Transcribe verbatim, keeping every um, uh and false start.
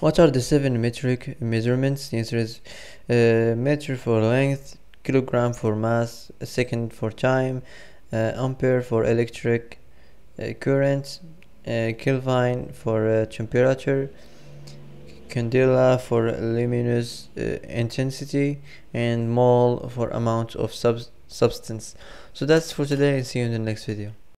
What are the seven metric measurements? The answer is uh, meter for length, kilogram for mass, a second for time, uh, ampere for electric uh, current, uh, Kelvin for uh, temperature, candela for luminous uh, intensity, and mole for amount of sub substance. So that's for today, and see you in the next video.